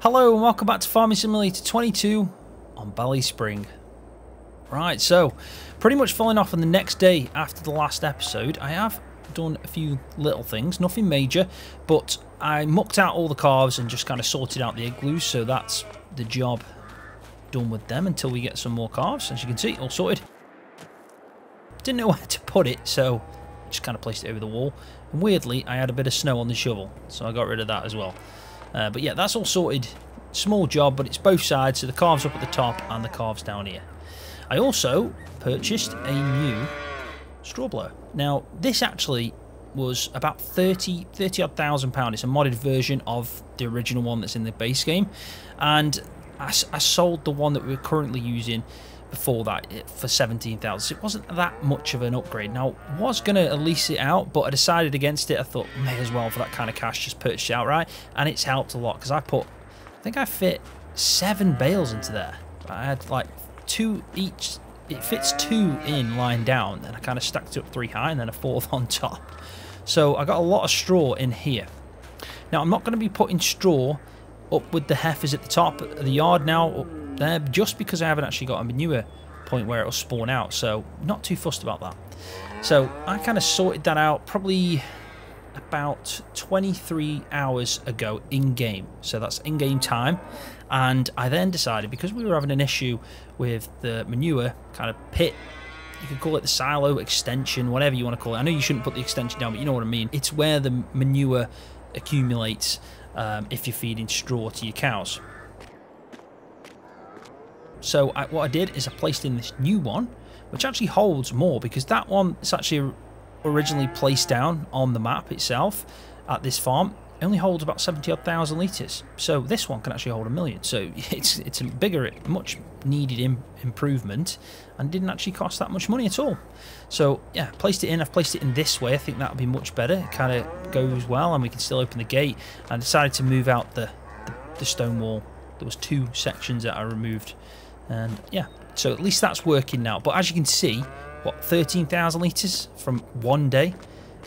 Hello and welcome back to Farming Simulator 22 on Ballyspring. Right, so pretty much following off on the next day after the last episode, I have done a few little things, nothing major, but I mucked out all the calves and just kind of sorted out the igloos, so that's the job done with them until we get some more calves. As you can see, all sorted. Didn't know where to put it, so just kind of placed it over the wall. And weirdly, I had a bit of snow on the shovel, so I got rid of that as well. But yeah, that's all sorted. Small job, but it's both sides, so the calves up at the top and the calves down here. I also purchased a new straw blower. Now, this actually was about 30,000 pounds. It's a modded version of the original one that's in the base game, and I sold the one that we're currently using before that for 17,000. It wasn't that much of an upgrade. Now, I was going to lease it out, but I decided against it. I thought, may as well, for that kind of cash, just purchase it outright. And it's helped a lot, because I think I fit 7 bales into there. I had like 2 each. It fits 2 in lying down, and I kind of stacked up 3 high and then a 4th on top. So I got a lot of straw in here. Now, I'm not going to be putting straw up with the heifers at the top of the yard now, there, just because I haven't actually got a manure point where it'll spawn out, so not too fussed about that. So I kind of sorted that out probably about 23 hours ago in game, so that's in game time. And I then decided, because we were having an issue with the manure kind of pit, you could call it the silo extension, whatever you want to call it. I know you shouldn't put the extension down, but you know what I mean. It's where the manure accumulates if you're feeding straw to your cows. So what I did is I placed in this new one, which actually holds more, because that one is actually originally placed down on the map itself at this farm. It only holds about 70,000 litres. So this one can actually hold 1 million. So it's a bigger, much needed improvement, and didn't actually cost that much money at all. So yeah, placed it in. I've placed it in this way. I think that'll be much better. It kind of goes well, and we can still open the gate. I decided to move out the stone wall. There was 2 sections that I removed. And yeah, so at least that's working now. But as you can see, what, 13,000 litres from one day?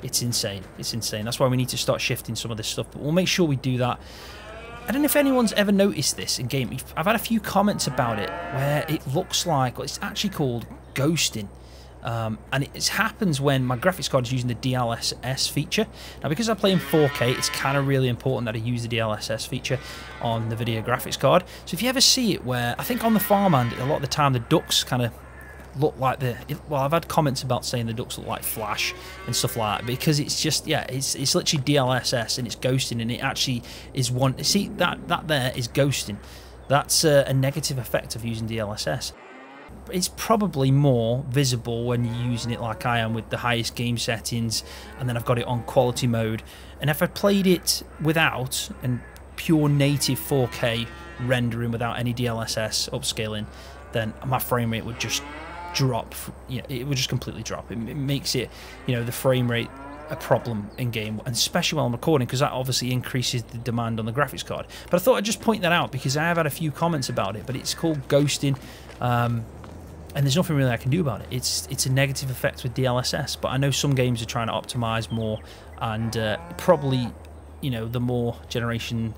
It's insane. It's insane. That's why we need to start shifting some of this stuff. But we'll make sure we do that. I don't know if anyone's ever noticed this in game. I've had a few comments about it where it looks like, well, it's actually called ghosting. And it happens when my graphics card is using the DLSS feature. Now, because I play in 4K, it's kind of really important that I use the DLSS feature on the video graphics card. So if you ever see it where, I think on the farmland, a lot of the time the ducks kind of look like well, I've had comments about saying the ducks look like Flash and stuff like that, because it's just, yeah, it's literally DLSS, and it's ghosting, and it actually is one. See, that there is ghosting. That's a negative effect of using DLSS. It's probably more visible when you're using it like I am, with the highest game settings, and then I've got it on quality mode. And if I played it without, and pure native 4K rendering without any DLSS upscaling, then my frame rate would just drop. You know, it would just completely drop. It makes it, you know, the frame rate a problem in game, and especially while I'm recording, because that obviously increases the demand on the graphics card. But I thought I'd just point that out, because I have had a few comments about it. But it's called ghosting. And there's nothing really I can do about it. It's a negative effect with DLSS, but I know some games are trying to optimize more, and probably, you know, the more generation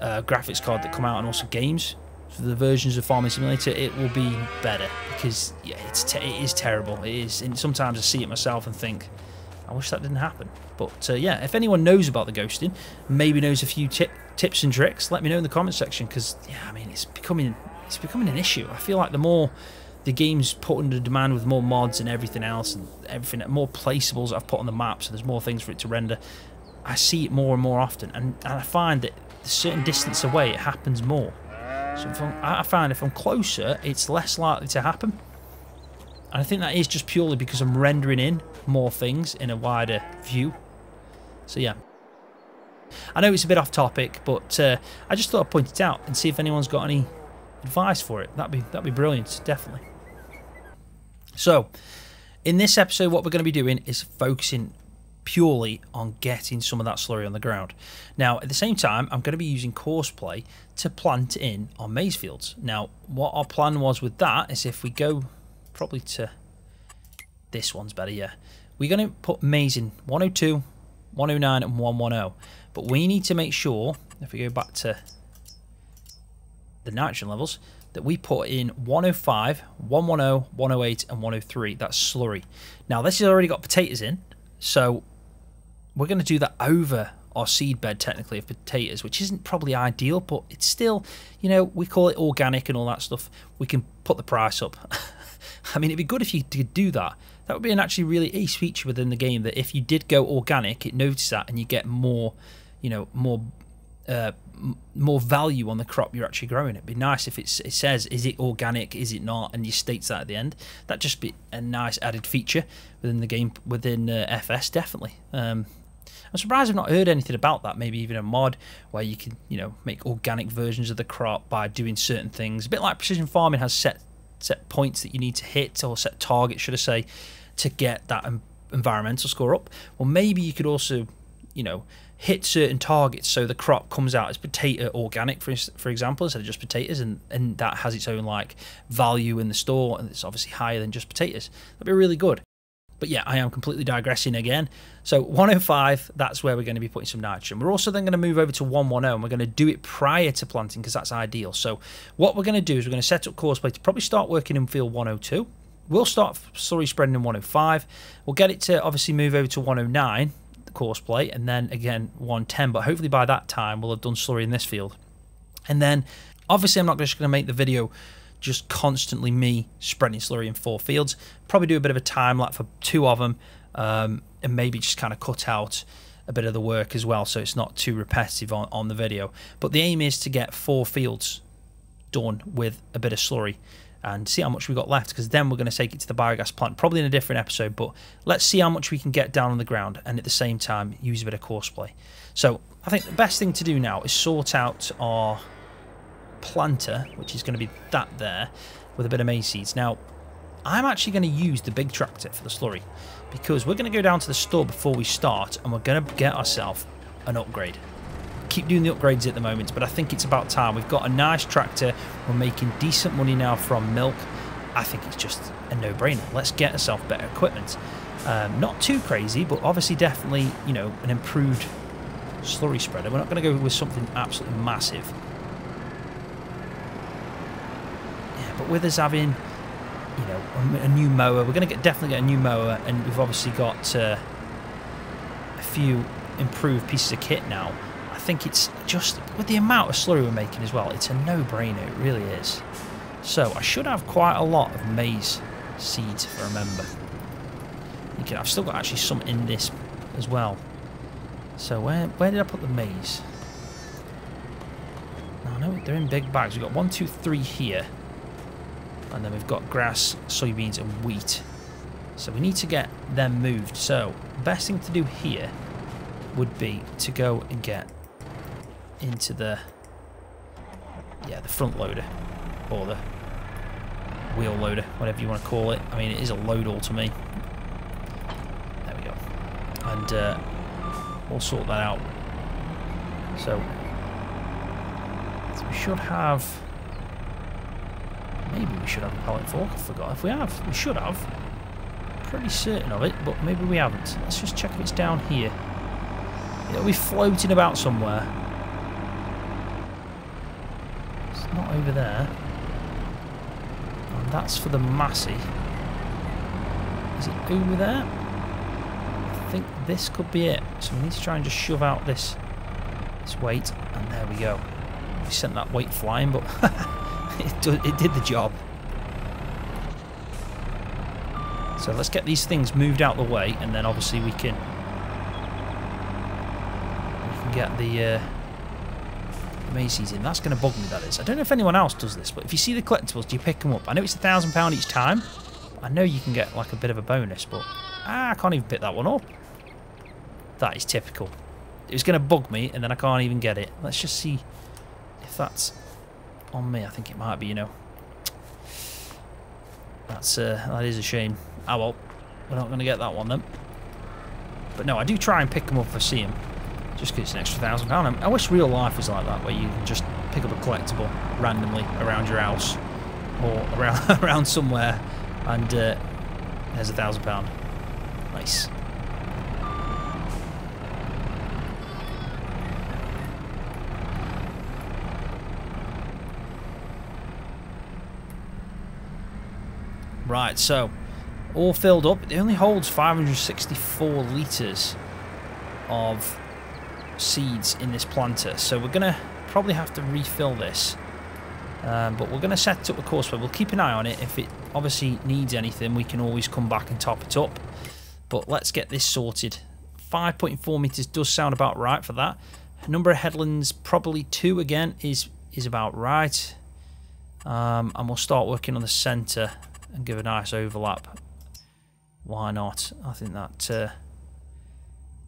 graphics card that come out, and also games for the versions of Farming Simulator, it will be better, because yeah, it is terrible. It is, and sometimes I see it myself and think, I wish that didn't happen. But yeah, if anyone knows about the ghosting, maybe knows a few tips and tricks, let me know in the comment section, because yeah, I mean, it's becoming an issue. I feel like the more the game's put under demand with more mods and everything else, and everything, more placeables I've put on the map, so there's more things for it to render. I see it more and more often, and I find that a certain distance away, it happens more. So I find if I'm closer, it's less likely to happen. And I think that is just purely because I'm rendering in more things in a wider view. So yeah. I know it's a bit off topic, but I just thought I'd point it out and see if anyone's got any advice for it. That'd be brilliant, definitely. So, in this episode, what we're going to be doing is focusing purely on getting some of that slurry on the ground. Now, at the same time, I'm going to be using Courseplay to plant in our maize fields. Now, what our plan was with that is if we go probably to this one's better, yeah. We're going to put maize in 102, 109, and 110. But we need to make sure, if we go back to the nitrogen levels, that we put in 105, 110, 108, and 103. That's slurry. Now, this has already got potatoes in, so we're going to do that over our seed bed, technically, of potatoes, which isn't probably ideal, but it's still, you know, we call it organic and all that stuff. We can put the price up. I mean, it'd be good if you did do that. That would be an actually really ace feature within the game, that if you did go organic, it notices that and you get more, you know, more value on the crop you're actually growing. It'd be nice if it says, is it organic, is it not, and you states that at the end. That'd just be a nice added feature within the game, within FS, definitely. I'm surprised I've not heard anything about that. Maybe even a mod where you can, you know, make organic versions of the crop by doing certain things. A bit like precision farming has set points that you need to hit, or set targets, should I say, to get that environmental score up. Well, maybe you could also, you know, hit certain targets so the crop comes out as potato organic, for example, instead of just potatoes, and that has its own like value in the store, and it's obviously higher than just potatoes. That'd be really good. But yeah, I am completely digressing again. So 105, that's where we're going to be putting some nitrogen. We're also then going to move over to 110, and we're going to do it prior to planting because that's ideal. So what we're going to do is we're going to set up Courseplay to probably start working in field 102. We'll start slurry spreading in 105. We'll get it to obviously move over to 109, the Courseplay, and then again 110. But hopefully by that time we'll have done slurry in this field. And then obviously I'm not just going to make the video just constantly me spreading slurry in 4 fields. Probably do a bit of a time lapse for 2 of them, and maybe just kind of cut out a bit of the work as well, so it's not too repetitive on the video. But the aim is to get 4 fields done with a bit of slurry and see how much we've got left, because then we're going to take it to the biogas plant, probably in a different episode. But let's see how much we can get down on the ground, and at the same time use a bit of Courseplay. So I think the best thing to do now is sort out our planter, which is going to be that there, with a bit of maize seeds. Now, I'm actually going to use the big tractor for the slurry, because we're going to go down to the store before we start, and we're going to get ourselves an upgrade. Keep doing the upgrades at the moment, but I think it's about time. We've got a nice tractor. We're making decent money now from milk. I think it's just a no-brainer. Let's get ourselves better equipment. Not too crazy, but obviously definitely, you know, an improved slurry spreader. We're not going to go with something absolutely massive. But with us having, you know, a new mower, we're going to definitely get a new mower, and we've obviously got a few improved pieces of kit now. I think it's just, with the amount of slurry we're making as well, it's a no-brainer, it really is. So I should have quite a lot of maize seeds, if I remember. Okay, I've still got actually some in this as well. So where did I put the maize? I know they're in big bags. We've got 1, 2, 3 here. And then we've got grass, soybeans, and wheat. So we need to get them moved. So the best thing to do here would be to go and get into the, yeah, the front loader, or the wheel loader, whatever you want to call it. I mean, it is a load all to me. There we go. And we'll sort that out. So we should have, maybe we should have a pallet fork, I forgot if we have. We should have. Pretty certain of it, but maybe we haven't. Let's just check if it's down here. It'll be floating about somewhere. It's not over there. And that's for the Massey. Is it over there? I think this could be it. So we need to try and just shove out this weight, and there we go. We sent that weight flying, but it did the job. So let's get these things moved out the way, and then obviously we can get the Macy's in. That's going to bug me, that is. I don't know if anyone else does this, but if you see the collectibles, do you pick them up? I know it's £1,000 each time. I know you can get like a bit of a bonus, but I can't even pick that one up. That is typical. It was going to bug me, and then I can't even get it. Let's just see if that's on me. I think it might be, you know. That is a shame. Oh well, we're not going to get that one then. But no, I do try and pick them up if I see them. Just because it's an extra £1,000. I wish real life was like that, where you can just pick up a collectible randomly around your house or around somewhere, and there's £1,000. Nice. Right, so all filled up. It only holds 564 litres of seeds in this planter, so we're gonna probably have to refill this, but we're gonna set up a course where we'll keep an eye on it. If it obviously needs anything, we can always come back and top it up, but let's get this sorted. 5.4 meters does sound about right for that. A number of headlands, probably 2 again, is about right, and we'll start working on the center and give a nice overlap. Why not? I think that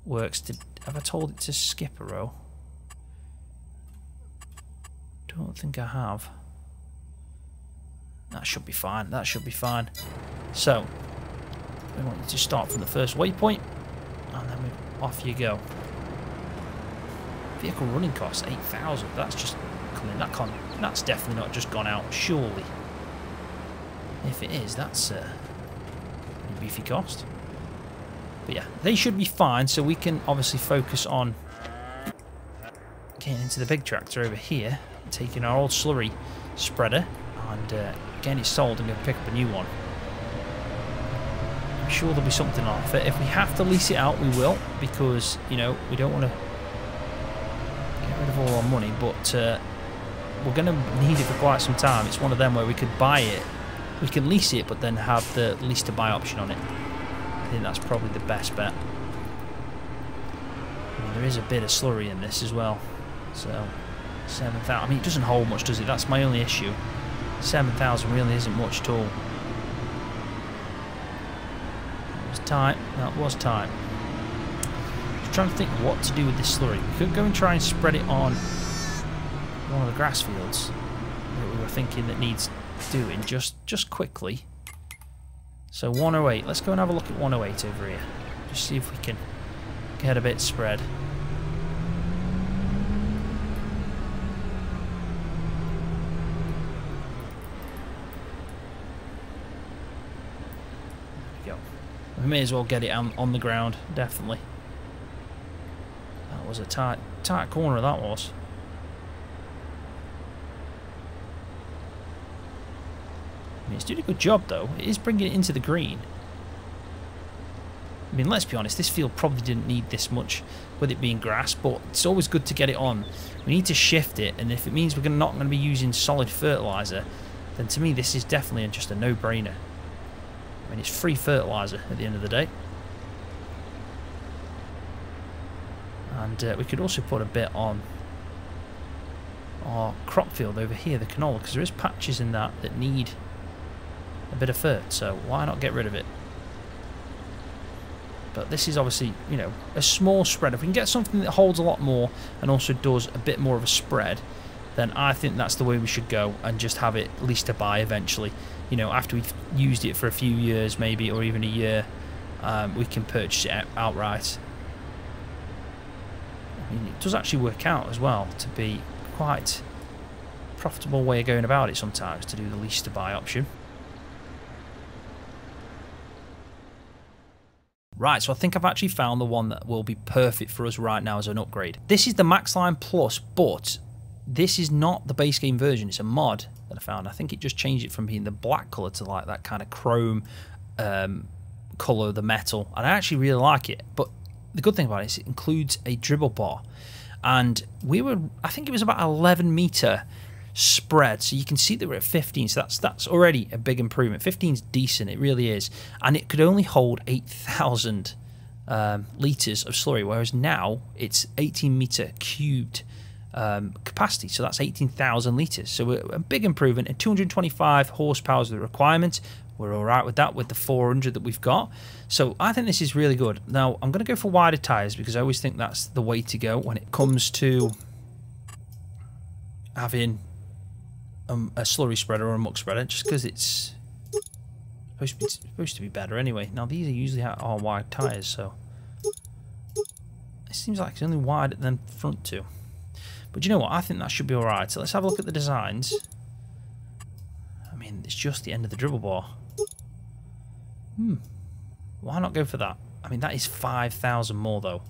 works. Have I told it to skip a row? Don't think I have. That should be fine. That should be fine. So, we want you to start from the first waypoint, and then off you go. Vehicle running costs 8,000. That's just coming. That's definitely not just gone out. Surely. If it is, that's a beefy cost. But yeah, they should be fine, so we can obviously focus on getting into the big tractor over here, taking our old slurry spreader, and again, it's sold, and we're going to pick up a new one. I'm sure there'll be something off it. If we have to lease it out, we will, because, you know, we don't want to get rid of all our money, but we're going to need it for quite some time. It's one of them where we could buy it. We can lease it, but then have the lease to buy option on it. I think that's probably the best bet. I mean, there is a bit of slurry in this as well, so 7,000. I mean, it doesn't hold much, does it? That's my only issue. 7,000 really isn't much at all. That was tight. That was tight. Just trying to think what to do with this slurry. We could go and try and spread it on one of the grass fields that we were thinking that needs doing just quickly. So 108, let's go and have a look at 108 over here. Just see if we can get a bit spread. There we go. We may as well get it on the ground, definitely. That was a tight corner, that was. It's doing a good job, though. It is bringing it into the green. I mean, let's be honest, this field probably didn't need this much with it being grass, but it's always good to get it on. We need to shift it, and if it means we're not going to be using solid fertiliser, then to me this is definitely just a no-brainer. I mean, it's free fertiliser at the end of the day. And we could also put a bit on our crop field over here, the canola, because there is patches in that need a bit of fert, so why not get rid of it? But this is obviously, you know, a small spread. If we can get something that holds a lot more and also does a bit more of a spread, then I think that's the way we should go, and just have it leased to buy eventually. You know, after we've used it for a few years maybe, or even a year, we can purchase it outright. I mean, it does actually work out as well to be quite a profitable way of going about it sometimes, to do the lease to buy option. Right, so I think I've actually found the one that will be perfect for us right now as an upgrade. This is the Max Line Plus, but this is not the base game version. It's a mod that I found. I think it just changed it from being the black colour to like that kind of chrome colour, the metal. And I actually really like it. But the good thing about it is it includes a dribble bar. And we were, I think it was about 11 metre spread. So you can see that we're at 15, so that's already a big improvement. 15 is decent, it really is. And it could only hold 8,000 litres of slurry, whereas now it's 18 metre cubed capacity, so that's 18,000 litres. So a big improvement, and 225 horsepower is the requirement. We're all right with that, with the 400 that we've got. So I think this is really good. Now, I'm going to go for wider tyres because I always think that's the way to go when it comes to having a slurry spreader or a muck spreader, just because it's supposed to be better anyway. Now, these are usually our wide tyres, so it seems like it's only wide at the front two. But you know what? I think that should be all right. So let's have a look at the designs. I mean, it's just the end of the dribble bar. Why not go for that? I mean, that is 5,000 more, though.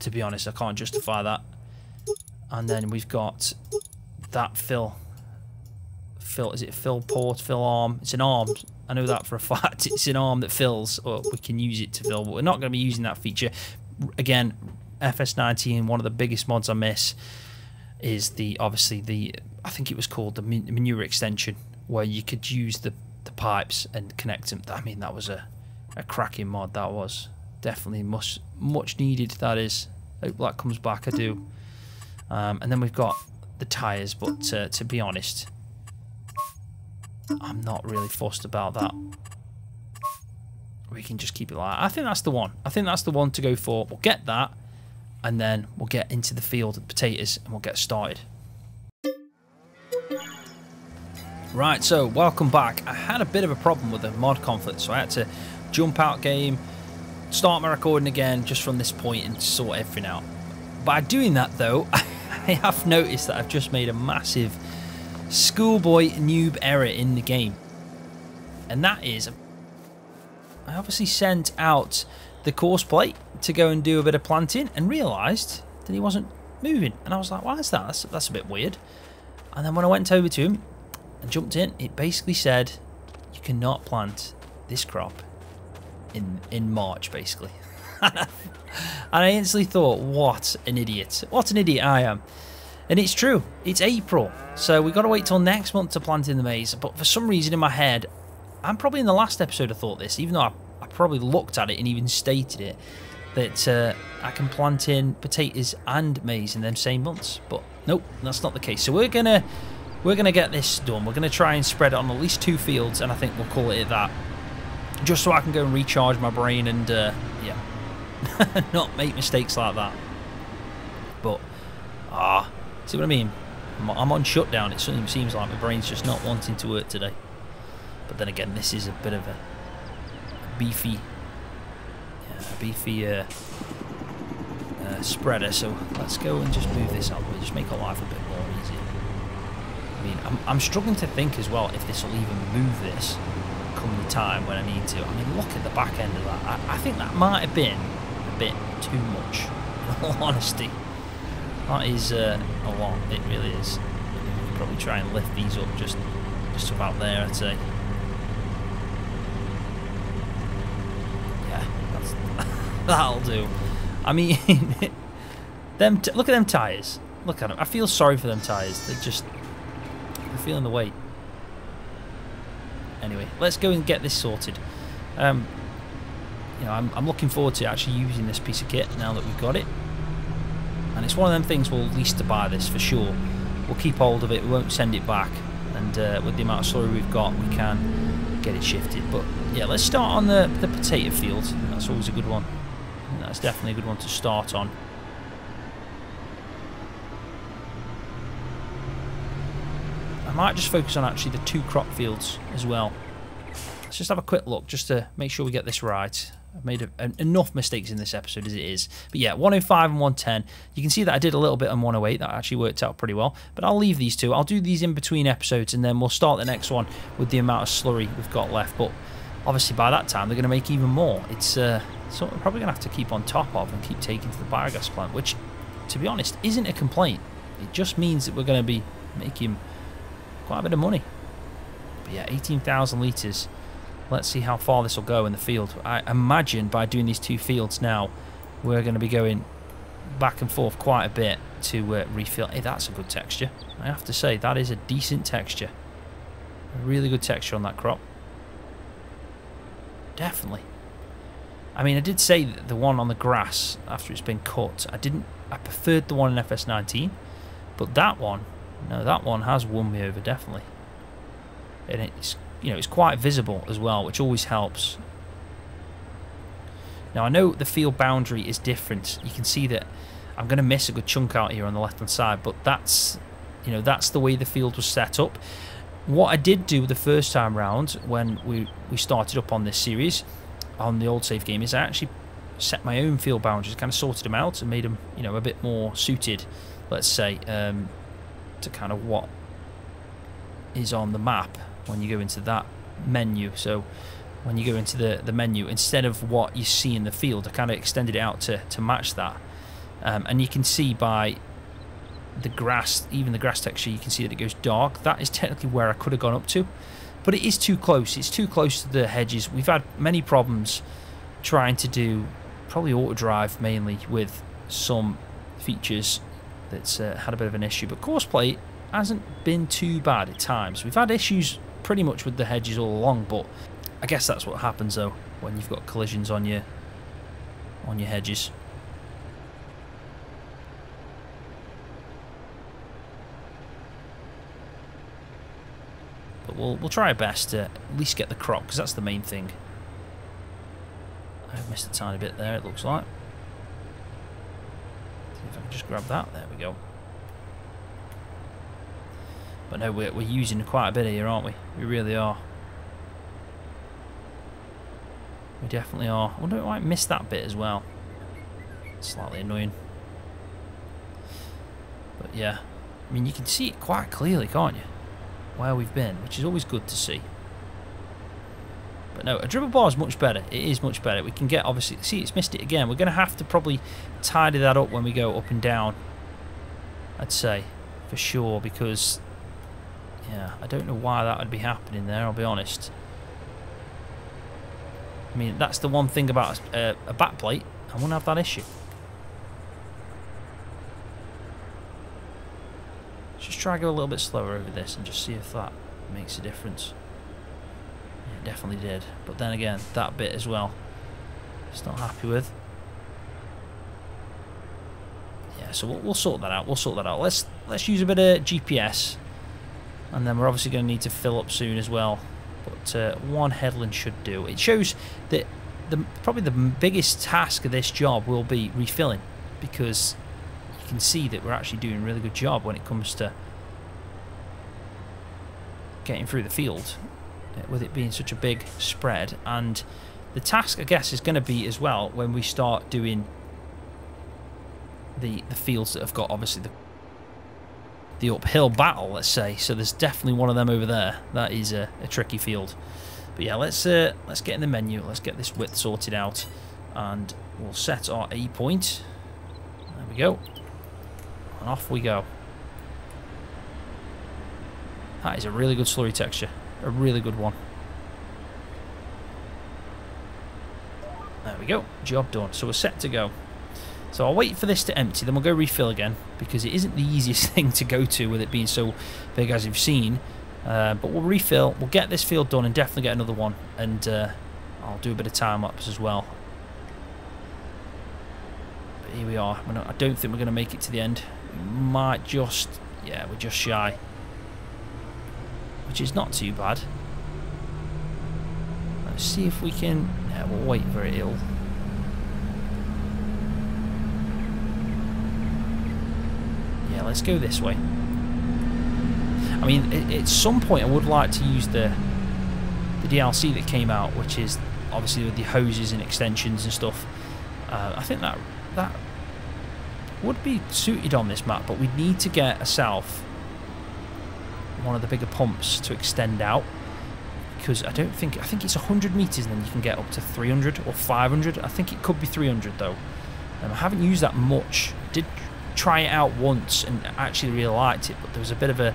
To be honest, I can't justify that. And then we've got that fill. Is it fill port, fill arm? It's an arm. I know that for a fact. It's an arm that fills, or we can use it to fill, but we're not going to be using that feature. Again, FS19, one of the biggest mods I miss is the, obviously the, I think it was called the manure extension, where you could use the pipes and connect them. I mean, that was a cracking mod. That was definitely much needed. That is, I hope that comes back. I do. And then we've got the tyres, but to be honest, I'm not really fussed about that. We can just keep it like that. I think that's the one. I think that's the one to go for. We'll get that, and then we'll get into the field of potatoes and we'll get started. Right, so welcome back. I had a bit of a problem with the mod conflict, so I had to jump out game, start my recording again just from this point and sort everything out. By doing that though, I have noticed that I've just made a massive schoolboy noob error in the game. And that is, I obviously sent out the Courseplay to go and do a bit of planting and realised that he wasn't moving, and I was like, why is that? That's a bit weird. And then when I went over to him and jumped in, it basically said you cannot plant this crop in March, basically. And I instantly thought, what an idiot I am. And it's true, it's April, so we've got to wait till next month to plant in the maize. But for some reason in my head, I'm probably in the last episode I thought this, even though I probably looked at it and even stated it, that I can plant in potatoes and maize in them same months. But nope, that's not the case. So we're gonna get this done. We're gonna try and spread it on at least 2 fields, and I think we'll call it that, just so I can go and recharge my brain and yeah, not make mistakes like that. But see what I mean? I'm on shutdown. It certainly seems like my brain's just not wanting to work today. But then again, this is a bit of a beefy spreader, so let's go and just move this up. We'll just make our life a bit more easier. I mean, I'm struggling to think as well if this will even move this come the time when I need to. I mean, look at the back end of that. I think that might have been a bit too much, in all honesty. That is a lot, it really is. We'll probably try and lift these up just about there, I'd say. That'll do. I mean, look at them tyres. Look at them. I feel sorry for them tyres. They're feeling the weight. Anyway, let's go and get this sorted. You know, I'm looking forward to actually using this piece of kit now that we've got it. And it's one of them things we'll lease to buy this for sure. We'll keep hold of it. We won't send it back. And with the amount of slurry we've got, we can get it shifted. But yeah, let's start on the potato field. That's always a good one. That's definitely a good one to start on. I might just focus on actually the 2 crop fields as well. Let's just have a quick look just to make sure we get this right. I've made enough mistakes in this episode as it is. But yeah, 105 and 110. You can see that I did a little bit on 108. That actually worked out pretty well. But I'll leave these two. I'll do these in between episodes, and then we'll start the next one with the amount of slurry we've got left. But obviously by that time, they're going to make even more. It's something we're probably going to have to keep on top of and keep taking to the biogas plant, which, to be honest, isn't a complaint. It just means that we're going to be making quite a bit of money. But yeah, 18,000 litres. Let's see how far this will go in the field. I imagine by doing these 2 fields now, we're going to be going back and forth quite a bit to refill. Hey, that's a good texture. I have to say, that is a decent texture. A really good texture on that crop. Definitely. I mean, I did say that the one on the grass after it's been cut, I preferred the one in FS19, but that one, no, that one has won me over, definitely. And it's, you know, it's quite visible as well, which always helps. Now, I know the field boundary is different. You can see that I'm going to miss a good chunk out here on the left-hand side, but that's, you know, that's the way the field was set up. What I did do the first time round when we started up on this series, on the old save game, is I actually set my own field boundaries, kind of sorted them out and made them, you know, a bit more suited, let's say, to kind of what is on the map when you go into that menu. So when you go into the menu, instead of what you see in the field, I kind of extended it out to match that. And you can see by the grass, even the grass texture, you can see that it goes dark. That is technically where I could have gone up to, but it is too close. It's too close to the hedges. We've had many problems trying to do probably auto drive mainly with some features that's had a bit of an issue, but Courseplay hasn't been too bad at times. We've had issues pretty much with the hedges all along, but I guess that's what happens though when you've got collisions on your hedges. But we'll try our best to at least get the crop, because that's the main thing. I've missed a tiny bit there, it looks like. See if I can just grab that. There we go. But no, we're using quite a bit here, aren't we? We really are. We definitely are. I wonder if I missed that bit as well. Slightly annoying. But yeah, I mean, you can see it quite clearly, can't you? Where we've been, which is always good to see. But no, a dribble bar is much better. It is much better. We can get, obviously, see, it's missed it again. We're going to have to probably tidy that up when we go up and down, I'd say, for sure, because, yeah, I don't know why that would be happening there, I'll be honest. I mean, that's the one thing about a backplate. I won't have that issue. Just try to go a little bit slower over this and just see if that makes a difference. It definitely did, but then again, that bit as well, it's not happy with. Yeah, so we'll sort that out. We'll sort that out. Let's use a bit of GPS, and then we're obviously going to need to fill up soon as well. But one headland should do. It shows that probably the biggest task of this job will be refilling, because can see that we're actually doing a really good job when it comes to getting through the field, with it being such a big spread. And the task, I guess, is going to be as well when we start doing the fields that have got obviously the uphill battle, let's say. So there's definitely one of them over there. That is a tricky field. But yeah, let's get in the menu. Let's get this width sorted out, and we'll set our A point. There we go. And off we go. That is a really good slurry texture. A really good one. There we go. Job done. So we're set to go. So I'll wait for this to empty, then we'll go refill again, because it isn't the easiest thing to go to with it being so big, as you've seen. But we'll refill. We'll get this field done and definitely get another one. And I'll do a bit of time lapse as well. But here we are. I don't think we're going to make it to the end. Might just, yeah, we're just shy, which is not too bad. Let's see if we can, yeah, we'll wait for it. Yeah, let's go this way. I mean, at some point I would like to use the DLC that came out, which is obviously with the hoses and extensions and stuff. I think that would be suited on this map, but we need to get ourselves one of the bigger pumps to extend out, because I think it's 100 meters and then you can get up to 300 or 500. I think it could be 300 though. I haven't used that much. I did try it out once and actually really liked it, but there was a bit of a,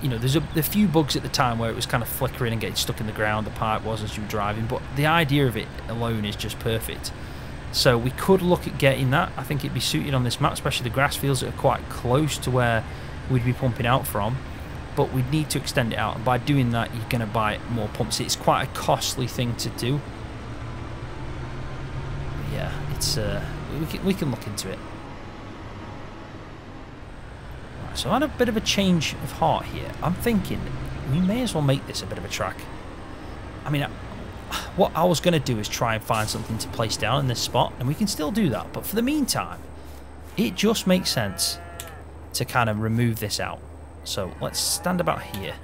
you know, there's a few bugs at the time where it was kind of flickering and getting stuck in the ground, the pipe was, as you were driving, but the idea of it alone is just perfect. So we could look at getting that. I think it'd be suited on this map, especially the grass fields that are quite close to where we'd be pumping out from. But we'd need to extend it out, and by doing that you're going to buy more pumps. It's quite a costly thing to do. But yeah, it's we can look into it. Right, so I had a bit of a change of heart here. I'm thinking we may as well make this a bit of a track. I mean, what I was going to do is try and find something to place down in this spot, and we can still do that, but for the meantime it just makes sense to kind of remove this out. So let's stand about here.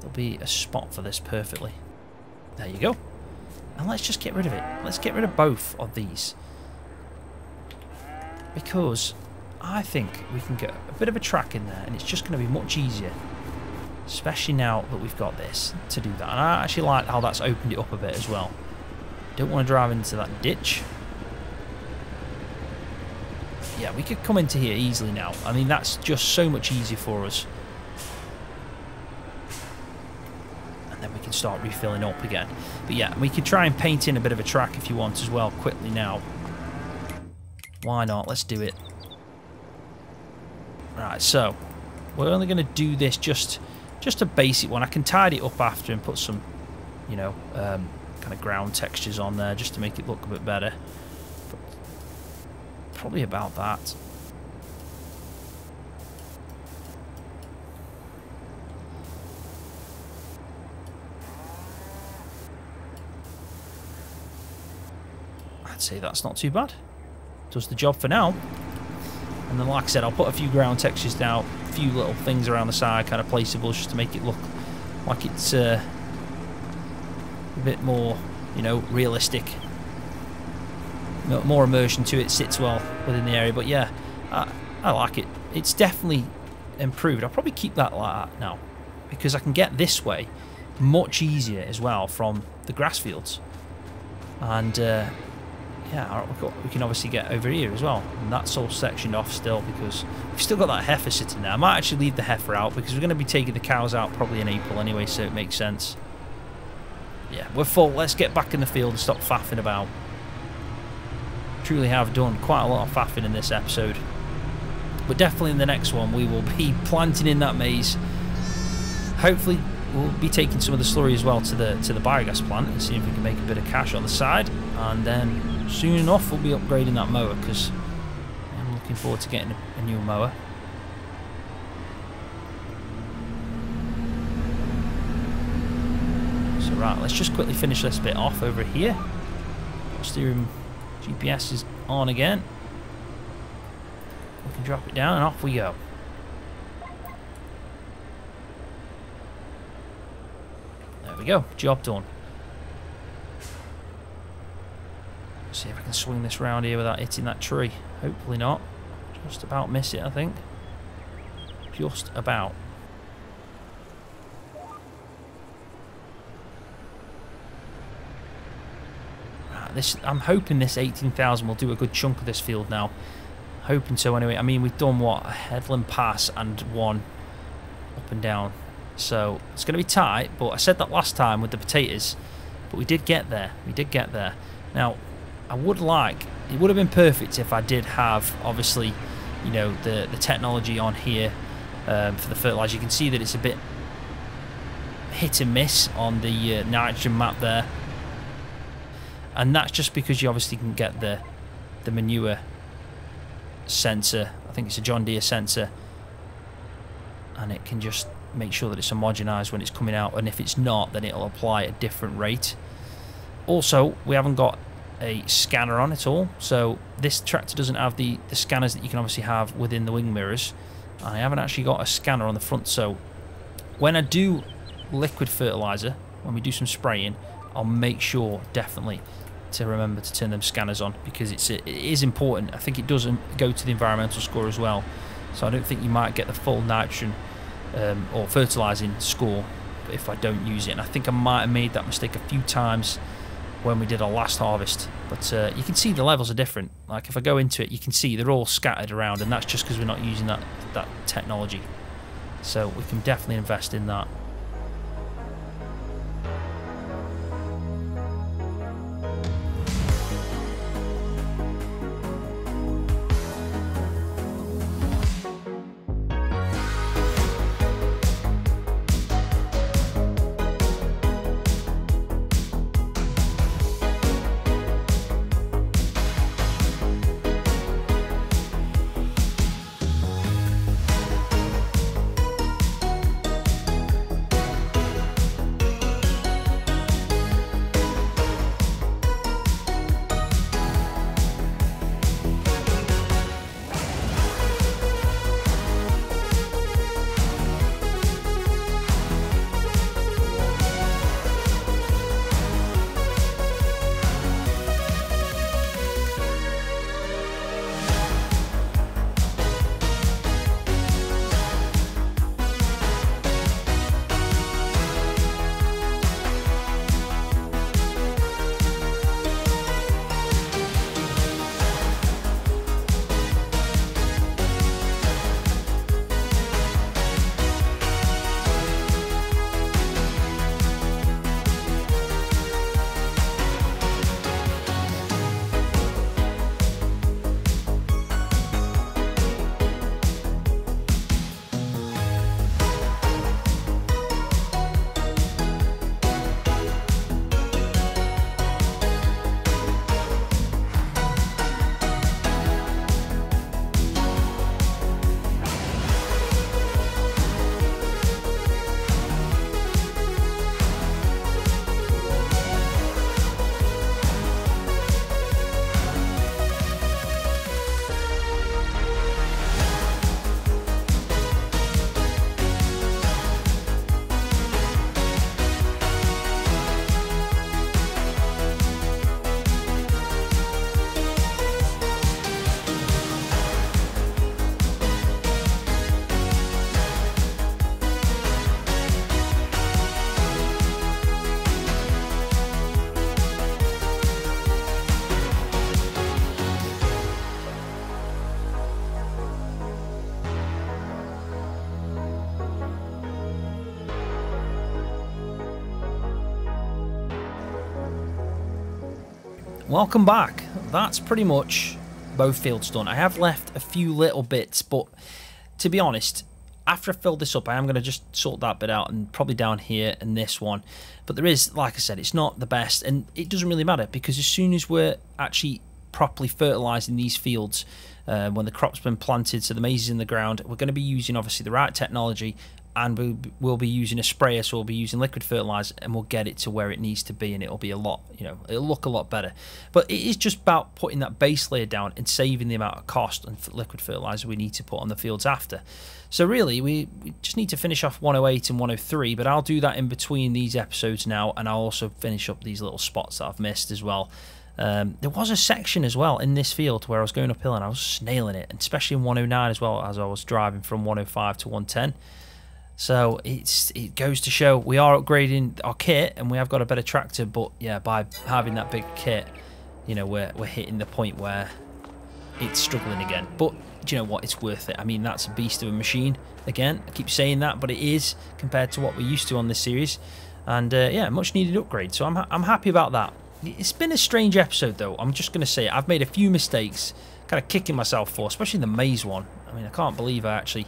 There'll be a spot for this perfectly. There you go. And let's just get rid of it. Let's get rid of both of these, because I think we can get a bit of a track in there, and it's just going to be much easier, especially now that we've got this, to do that. And I actually like how that's opened it up a bit as well. Don't want to drive into that ditch. Yeah, we could come into here easily now. I mean, that's just so much easier for us. And then we can start refilling up again. But yeah, we could try and paint in a bit of a track if you want as well, quickly now. Why not? Let's do it. Right, so we're only going to do this just a basic one. I can tidy it up after and put some, you know, kind of ground textures on there just to make it look a bit better. But probably about that. I'd say that's not too bad. Does the job for now. And then, like I said, I'll put a few ground textures down, a few little things around the side, kind of placeables, just to make it look like it's a bit more, you know, realistic. More immersion to it, sits well within the area. But yeah, I like it. It's definitely improved. I'll probably keep that like that now, because I can get this way much easier as well from the grass fields. And yeah, we can obviously get over here as well, and that's all sectioned off still, because we've still got that heifer sitting there. I might actually leave the heifer out, because we're going to be taking the cows out probably in April anyway, so it makes sense. Yeah, we're full. Let's get back in the field and stop faffing about. Truly have done quite a lot of faffing in this episode, but definitely in the next one we will be planting in that maize. Hopefully we'll be taking some of the slurry as well to the biogas plant and see if we can make a bit of cash on the side, and then soon enough we'll be upgrading that mower, because I'm looking forward to getting a new mower. So right, let's just quickly finish this bit off over here. Steering GPS is on again. We can drop it down and off we go. There we go, job done. See if I can swing this round here without hitting that tree. Hopefully not. Just about miss it, I think. Just about. Right, this, I'm hoping this 18,000 will do a good chunk of this field now. Hoping so anyway. I mean, we've done what? A headland pass and one up and down. So it's going to be tight, but I said that last time with the potatoes. But we did get there. We did get there. Now, I would like, it would have been perfect if I did have, obviously, you know, the technology on here for the fertilizer. You can see that it's a bit hit and miss on the nitrogen map there, and that's just because you obviously can get the manure sensor. I think it's a John Deere sensor, and it can just make sure that it's homogenized when it's coming out, and if it's not, then it'll apply a different rate. Also, we haven't got a scanner on at all, so this tractor doesn't have the scanners that you can obviously have within the wing mirrors, and I haven't actually got a scanner on the front. So when I do liquid fertilizer, when we do some spraying, I'll make sure definitely to remember to turn them scanners on, because it is important. I think it doesn't go to the environmental score as well, so I don't think you might get the full nitrogen or fertilizing score if I don't use it. And I think I might have made that mistake a few times when we did our last harvest, but you can see the levels are different. Like, if I go into it, you can see they're all scattered around, and that's just because we're not using that technology. So we can definitely invest in that. welcome back. That's pretty much both fields done. I have left a few little bits, but to be honest, after I fill this up, I am going to just sort that bit out, and probably down here and this one. But there is, like I said, it's not the best, and it doesn't really matter, because as soon as we're actually properly fertilizing these fields, when the crop's been planted, so the maize is in the ground, we're going to be using obviously the right technology, and we will be using a sprayer, so we'll be using liquid fertilizer, and we'll get it to where it needs to be, and it'll be a lot, you know, it'll look a lot better. But it is just about putting that base layer down and saving the amount of cost and liquid fertilizer we need to put on the fields after. So really, we just need to finish off 108 and 103, but I'll do that in between these episodes now, and I'll also finish up these little spots that I've missed as well. There was a section as well in this field where I was going uphill and I was just nailing it, and especially in 109 as well, as I was driving from 105 to 110. So it goes to show we are upgrading our kit, and we have got a better tractor, but yeah, by having that big kit, you know, we're hitting the point where it's struggling again. But do you know what, it's worth it. I mean, that's a beast of a machine. Again, I keep saying that, but it is, compared to what we're used to on this series. And yeah, much needed upgrade, so I'm happy about that. It's been a strange episode though, I'm just going to say it. I've made a few mistakes, kind of kicking myself for, especially the maize one. I mean, I can't believe I actually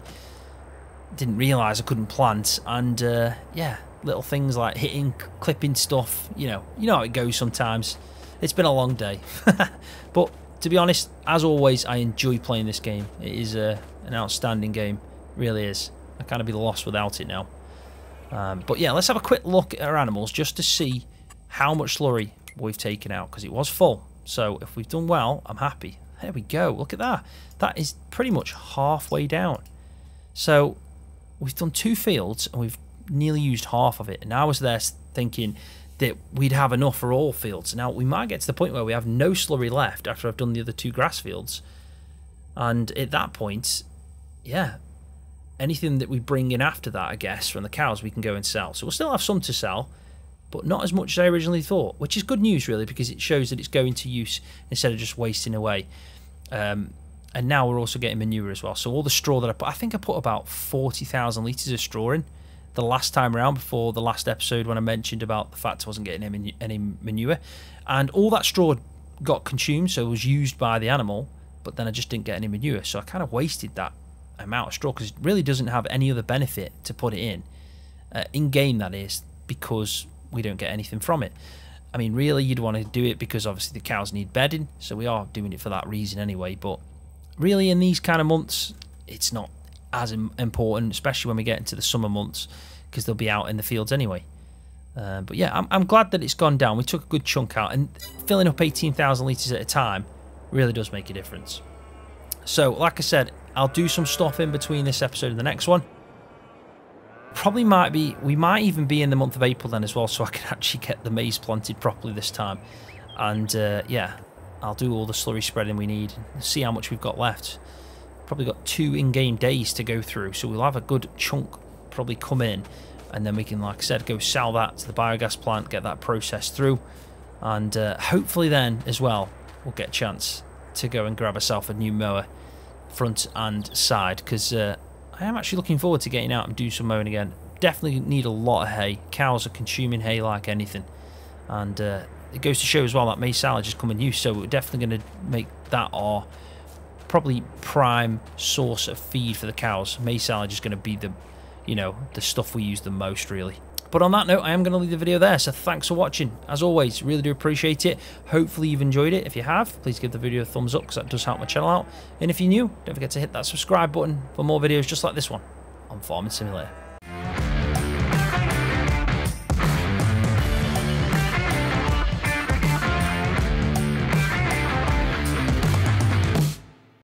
didn't realise I couldn't plant, and yeah, little things like hitting, clipping stuff, you know how it goes sometimes. It's been a long day. But to be honest, as always, I enjoy playing this game. It is an outstanding game, it really is. I can't be lost without it now. But yeah, let's have a quick look at our animals just to see how much slurry we've taken out, because it was full. So if we've done well, I'm happy. There we go, look at that. That is pretty much halfway down. So we've done two fields and we've nearly used half of it, and I was there thinking that we'd have enough for all fields. Now we might get to the point where we have no slurry left after I've done the other two grass fields, and at that point, yeah, anything that we bring in after that, I guess, from the cows, we can go and sell. So we'll still have some to sell, but not as much as I originally thought, which is good news really, because it shows that it's going to use instead of just wasting away. And now we're also getting manure as well. So all the straw that I put, I think I put about 40,000 litres of straw in the last time around, before the last episode when I mentioned about the fact I wasn't getting any manure. And all that straw got consumed, so it was used by the animal, but then I just didn't get any manure. So I kind of wasted that amount of straw, because it really doesn't have any other benefit to put it in game that is, because we don't get anything from it. I mean, really, you'd want to do it because obviously the cows need bedding, so we are doing it for that reason anyway. But really, in these kind of months, it's not as important, especially when we get into the summer months, because they'll be out in the fields anyway. But yeah, I'm glad that it's gone down. We took a good chunk out, and filling up 18,000 litres at a time really does make a difference. So like I said, I'll do some stuff in between this episode and the next one. Probably might be, we might even be in the month of April then as well, so I can actually get the maize planted properly this time. And yeah, I'll do all the slurry spreading we need and see how much we've got left. Probably got 2 in-game days to go through, so we'll have a good chunk probably come in, and then we can, like I said, go sell that to the biogas plant, get that process through, and hopefully then as well we'll get a chance to go and grab ourselves a new mower, front and side, because I am actually looking forward to getting out and do some mowing again. Definitely need a lot of hay. Cows are consuming hay like anything, and it goes to show as well that maize silage has come in use, so we're definitely going to make that our probably prime source of feed for the cows. Maize silage is going to be the, you know, the stuff we use the most really. But on that note, I am going to leave the video there, so thanks for watching. As always, really do appreciate it. Hopefully you've enjoyed it. If you have, please give the video a thumbs up, because that does help my channel out. And if you're new, don't forget to hit that subscribe button for more videos just like this one on Farming Simulator.